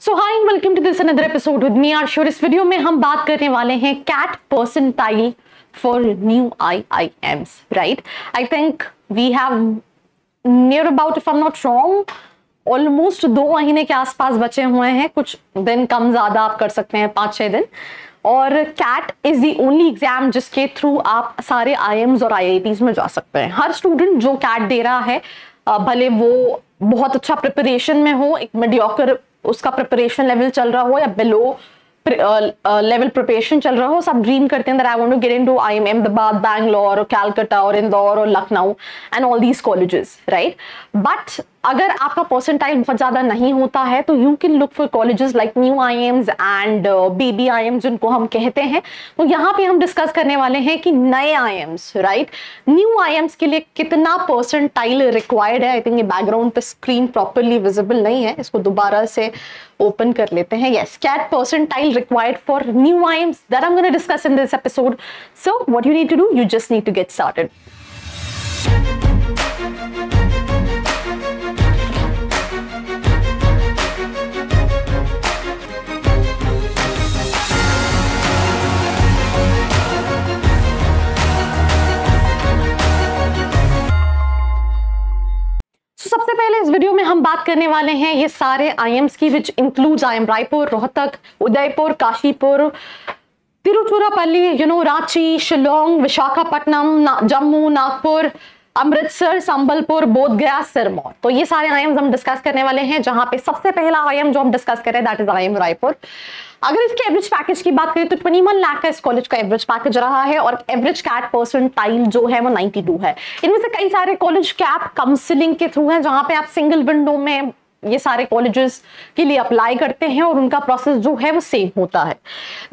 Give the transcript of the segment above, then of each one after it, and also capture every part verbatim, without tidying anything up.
So hi and welcome to this another episode with me Arshi. और इस video में हम बात करने वाले हैं CAT percentile for new I I Ms, right. I think we have near about, if I am not wrong, almost दो महीने के आसपास बचे हुए हैं, कुछ दिन कम ज्यादा आप कर सकते हैं, पाँच छः दिन। और CAT is the only exam जिसके थ्रू आप सारे आई आई एम्स और आई आई टीज़ में जा सकते हैं। हर स्टूडेंट जो कैट दे रहा है, भले वो बहुत अच्छा प्रिपरेशन में हो, एक मीडियोकर उसका प्रिपरेशन लेवल चल रहा हो या बिलो लेवल प्रिपरेशन चल रहा हो, सब ड्रीम करते हैं that I want to get into I I M Ahmedabad, Bangalore और कैलकाटा और इंदौर और Lucknow and all these colleges, right. But अगर आपका परसेंटाइल बहुत ज़्यादा नहीं होता है तो you can look for colleges like new I I Ms and baby I Ms जिनको हम कहते हैं। तो यहाँ पे हम डिस्कस करने वाले हैं कि नए I I Ms, right, new I I Ms के लिए कितना परसेंटाइल रिक्वायर्ड है। आई थिंक ये बैकग्राउंड पे स्क्रीन प्रॉपरली विजिबल नहीं है, इसको दोबारा से ओपन कर लेते हैं। Yes, CAT percentile required for new I I Ms that I am gonna discuss in this episode. So what you need to do, you just need to get started. सबसे पहले इस वीडियो में हम बात करने वाले हैं ये सारे आई आई एम्स की, which includes I I M Raipur, Rohtak, Udaipur, Kashipur, Tiruchirappalli, you know Ranchi, Shillong, Visakhapatnam, ना, जम्मू, नागपुर, अमृतसर, संबलपुर, बोध गया, सिरमौर। तो ये सारे आई आई एम्स हम डिस्कस करने वाले हैं, जहां पे सबसे पहला आई आई एम जो हम डिस्कस करें that is I I M Raipur. अगर इसके एवरेज पैकेज की बात करें तो इक्कीस लाख का इस कॉलेज का एवरेज पैकेज रहा है और एवरेज कैट परसेंटाइल जो है वो बानवे है। इनमें से कई सारे कॉलेज कैप काउंसिलिंग के थ्रू हैं, जहां पे आप सिंगल विंडो में ये सारे कॉलेजेस के लिए अप्लाई करते हैं और उनका प्रोसेस जो है वो सेम होता है।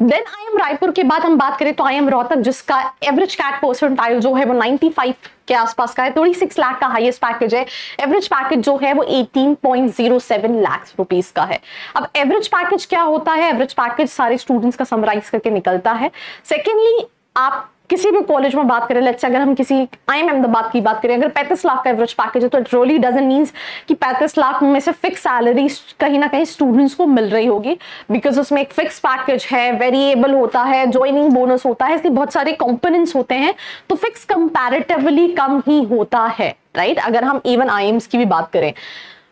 Then I I M Raipur के बाद हम बात करें तो आई आई एम रोहतक, जिसका एवरेज कैट परसेंटाइल जो है वो पचानवे के आसपास का है। छत्तीस लाख का हाईएस्ट पैकेज है। एवरेज पैकेज जो है वो अठारह point zero seven lakh rupees का है। अब एवरेज पैकेज क्या होता है? एवरेज पैकेज सारे स्टूडेंट्स का समराइज करके निकलता है। सेकेंडली, आप किसी भी कॉलेज में बात करें, लेट्स अगर हम किसी आई आई एम अहमदाबाद की बात करें, अगर पैंतीस लाख का एवरेज पैकेज है तो इट रियली डजंट मींस कि पैंतीस लाख में से फिक्स सैलरी कहीं ना कहीं स्टूडेंट्स को मिल रही होगी, बिकॉज उसमें एक फिक्स पैकेज है, वेरिएबल होता है, ज्वाइनिंग बोनस होता है, इसलिए बहुत सारे कंपोनेंट्स होते हैं, तो फिक्स कंपैरेटिवली कम ही होता है, राइट। अगर हम इवन आई आई एम्स की भी बात करें,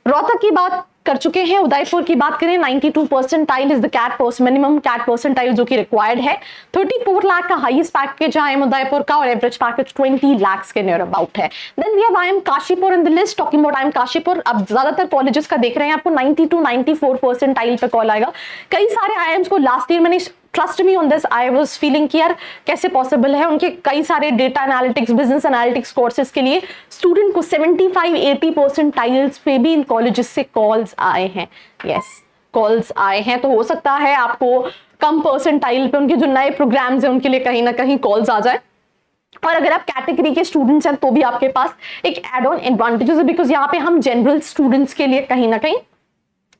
रोहतक की बात कर चुके हैं। उदयपुर की बात करें, बानवे percentile is the CAT post minimum CAT percentile जो कि रिक्वायर्ड है। चौंतीस लाख का highest package I I M Udaipur का और एवरेज पैकेज बीस लाख के नियर अबाउट है। Then we have I I M Kashipur in the list, talking about I I M Kashipur. अब ज्यादातर कॉलेजेस का देख रहे हैं, आपको नब्बे टू चौरानवे परसेंटाइल पे कॉल आएगा। कई सारे आई आई एम्स को लास्ट ईयर मैंने, trust me on this, I was feeling कि यार कैसे पॉसिबल है, उनके कई सारे data analytics, business analytics courses के लिए स्टूडेंट को पचहत्तर अस्सी परसेंटाइल्स पे भी इन कॉलेजेस से कॉल्स आए हैं। यस, कॉल्स आए हैं, तो हो सकता है आपको कम परसेंटाइल पे उनके जो नए प्रोग्राम्स हैं उनके लिए कहीं ना कहीं कॉल्स आ जाए। और अगर आप कैटेगरी के स्टूडेंट्स हैं तो भी आपके पास एक एड ऑन एडवांटेजेस है, बिकॉज यहाँ पे हम जनरल स्टूडेंट्स के लिए कहीं ना कहीं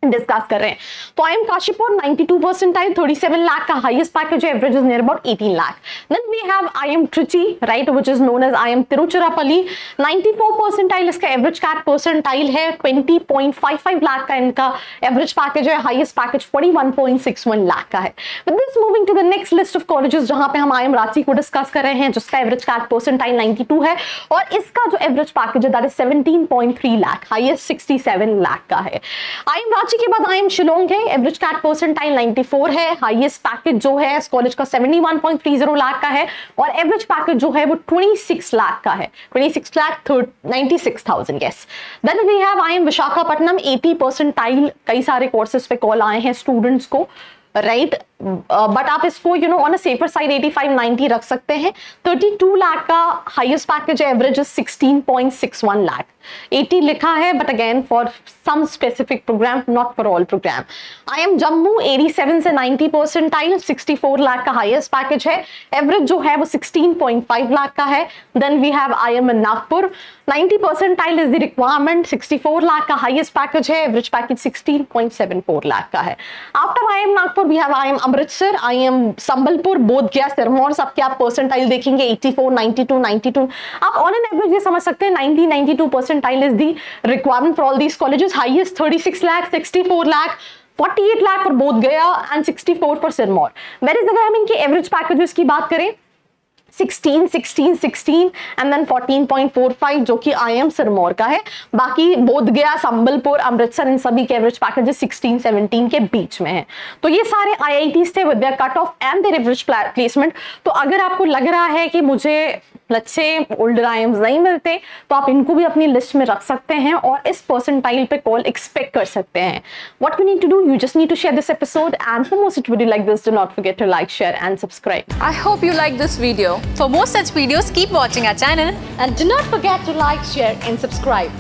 डिस्कस कर रहे हैं। तो आई आई एम काशीपुर बानवे परसेंटाइल, सैंतीस लाख का हाईएस्ट पैकेज है, एवरेज इज नियर अबाउट अठारह lakh. Then we have I I M Trichy, right, which is known as I I M Tiruchirappalli. चौरानवे परसेंटाइल इसका एवरेज कैट परसेंटाइल है। बीस पॉइंट पचपन लाख का इनका एवरेज पैकेज है, हाईएस्ट पैकेज इकतालीस पॉइंट इकसठ लाख का है। With this moving to the next list of colleges, जहां पे हम आई आई एम रांची को डिस्कस कर रहे हैं, जिसका एवरेज कैट परसेंटाइल बानवे है और इसका जो एवरेज पैकेज है दैट इज सत्रह पॉइंट तीन लाख, हाईएस्ट सड़सठ लाख का है। आई आई एम रांची के बाद आई आई एम शिलोंग है, एवरेज कैट परसेंटाइल चौरानवे है, हाईएस्ट पैकेज जो है इस कॉलेज का इकहत्तर पॉइंट तीस लाख का है और एवरेज पैकेज जो है वो छब्बीस लाख का है, छब्बीस लाख छियानवे हज़ार। Yes, then we have I I M Visakhapatnam, अस्सी परसेंटाइल, कई सारे कोर्सेज पे कॉल आए हैं स्टूडेंट्स को, राइट, बट आप इसको you know on a safer side पचासी नब्बे रख सकते हैं। बत्तीस लाख का हाईएस्ट पैकेज है, एवरेज इज सोलह पॉइंट इकसठ लाख, अस्सी लिखा है, but again for some specific program, not for all program. I M Jammu सत्तासी से नब्बे परसेंटाइल, चौंसठ लाख का हाईएस्ट पैकेज है, एवरेज जो है वो सोलह पॉइंट पाँच लाख का है। Then we have I M Nagpur, नब्बे परसेंटाइल इज द रिक्वायरमेंट, चौंसठ लाख का हाईएस्ट पैकेज है, एवरेज पैकेज सोलह पॉइंट सत्तर लाख का है। After I M Nagpur we have I M Amritsar, I M Sambalpur, Bodh Gaya, Sirmaur, सबके आप परसेंटाइल देखेंगे चौरासी, बानवे, बानवे। आप ऑन एन एवरेज ये समझ सकते हैं नब्बे, बानवे percentile is the requirement for all these colleges, highest छत्तीस लाख, चौंसठ लाख, अड़तालीस लाख फॉर बोध गया एंड चौंसठ फॉर सिरमौर। वेरीज अगर हम इनके एवरेज पैकेजेस की बात करें सोलह, सोलह, सोलह and then चौदह पॉइंट चार पाँच जो कि आईएम सिरमौर का है। बाकी बोध गया, संबलपुर, अमृतसर इन सभी के एवरेज पैकेजेस सोलह, सत्रह के बीच में हैं। तो ये सारे आईआईटीज थे with their cut off and their average placement. तो अगर आपको लग रहा है कि मुझे अच्छे ओल्डर आईएम्स नहीं मिलते तो आप इनको भी अपनी लिस्ट में रख सकते हैं और इस परसेंटाइल पे कॉल एक्सपेक्ट कर सकते हैं। What we need to do, you just need to Share this episode, and for more such video like this, do not forget to like, share and subscribe. I hope you like this video. For more such videos, keep watching our channel and do not forget to like, share and subscribe.